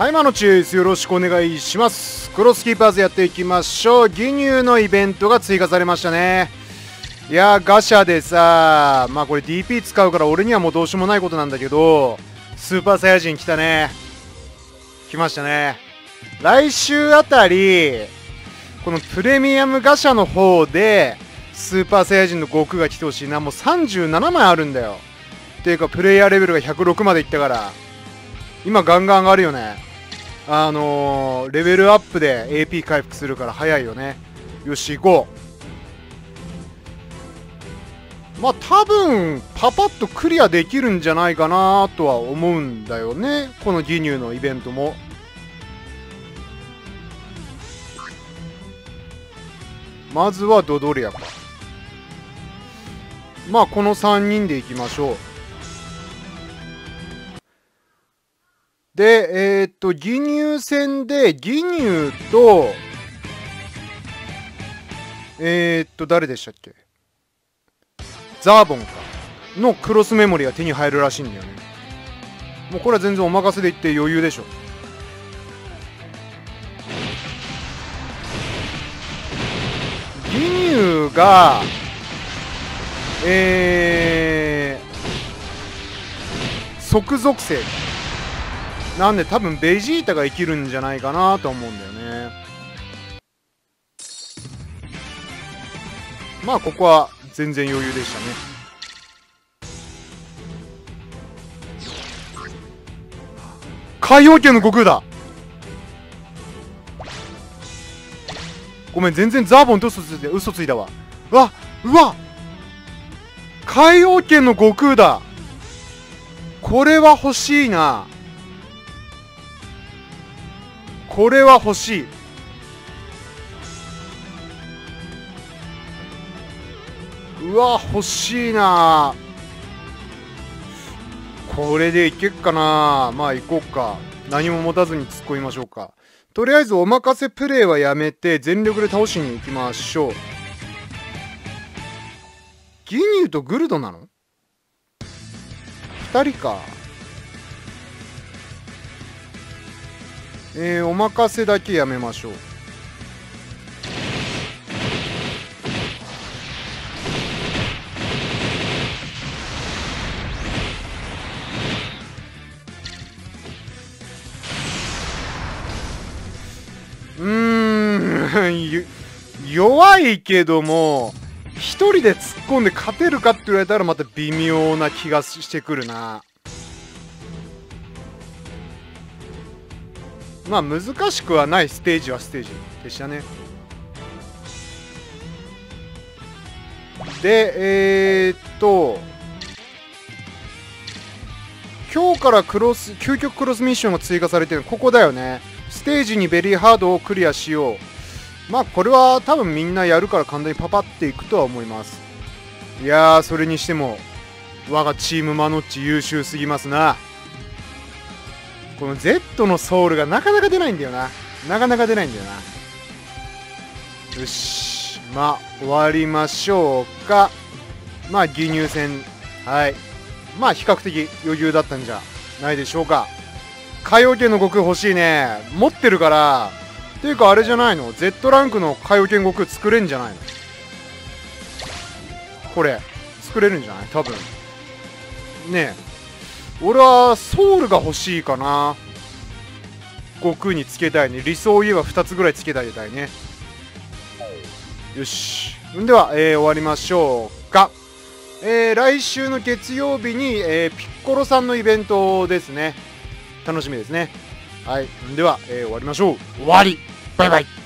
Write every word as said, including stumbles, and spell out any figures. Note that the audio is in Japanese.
はい、マノチエースよろしくお願いします。クロスキーパーズやっていきましょう。ギニューのイベントが追加されましたね。いやーガシャでさ、まあこれ ディーピー 使うから俺にはもうどうしようもないことなんだけど、スーパーサイヤ人来たね。来ましたね。来週あたりこのプレミアムガシャの方でスーパーサイヤ人の悟空が来てほしいな。もうさんじゅうななまいあるんだよ。っていうかプレイヤーレベルがひゃくろくまでいったから今ガンガン上がるよね。あのー、レベルアップで エーピー 回復するから早いよね。よし行こう。まあ多分パパッとクリアできるんじゃないかなとは思うんだよね、このギニューのイベントも。まずはドドリアか。まあこのさんにんでいきましょう。でえー、っとギニュー戦でギニューとえー、っと誰でしたっけ、ザーボンかのクロスメモリーが手に入るらしいんだよね。もうこれは全然お任せでいって余裕でしょ。ギニューがえー、即属性なんで多分ベジータが生きるんじゃないかなと思うんだよね。まあここは全然余裕でしたね。海王拳の悟空だ。ごめん全然ザーボンと嘘ついて嘘ついたわ。うわうわ海王拳の悟空だ。これは欲しいな。これは欲しい。うわ欲しいな。これでいけっかな。まあいこうか。何も持たずに突っ込みましょうか。とりあえずお任せプレイはやめて全力で倒しに行きましょう。ギニューとグルドなの？ふたりか。えー、お任せだけやめましょう。うーん弱いけども一人で突っ込んで勝てるかって言われたらまた微妙な気がしてくるな。まあ難しくはないステージはステージでしたね。でえー、っと今日からクロス究極クロスミッションが追加されてる。ここだよね。ステージにベリーハードをクリアしよう。まあこれは多分みんなやるから簡単にパパっていくとは思います。いやーそれにしても我がチームマノッチ優秀すぎますな。この Z のソウルがなかなか出ないんだよな。なかなか出ないんだよな。よし。まあ、終わりましょうか。まあ、ギニュー戦。はい。まあ、比較的余裕だったんじゃないでしょうか。海王拳の悟空欲しいね。持ってるから。っていうか、あれじゃないの？ Z ランクの海王拳悟空作れんじゃないの？これ。作れるんじゃない？多分。ねえ。俺はソウルが欲しいかな。悟空につけたいね。理想を言えばふたつぐらいつけたいね。よし。では、えー、終わりましょうか。えー、来週の月曜日に、えー、ピッコロさんのイベントですね。楽しみですね。はい。では、えー、終わりましょう。終わり。バイバイ。